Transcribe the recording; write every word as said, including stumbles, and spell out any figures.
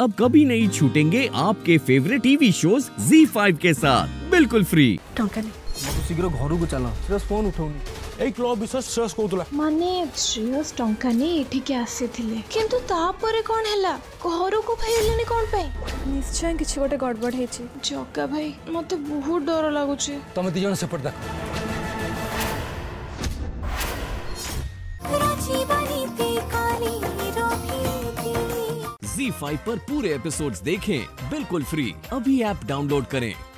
अब कभी नहीं छूटेंगे आपके favourite TV shows Zee five के साथ बिल्कुल फ्री। शीघ्र घर को चला श्रेयस फोन उठाऊनी क्लब विषय श्रेयस कहूला माने श्रेयस टंका ने एठी के आसे थिले किंतु ता परे कोन हला घर को फैलनी कोन पे निश्चय किछ गोटे गड़बड़ हेची जक्का भाई मते बहुत डर लागु छे तमे ती जण सेपट देखो ज़ी फाइव पर पूरे एपिसोड्स देखें बिल्कुल फ्री। अभी ऐप डाउनलोड करें।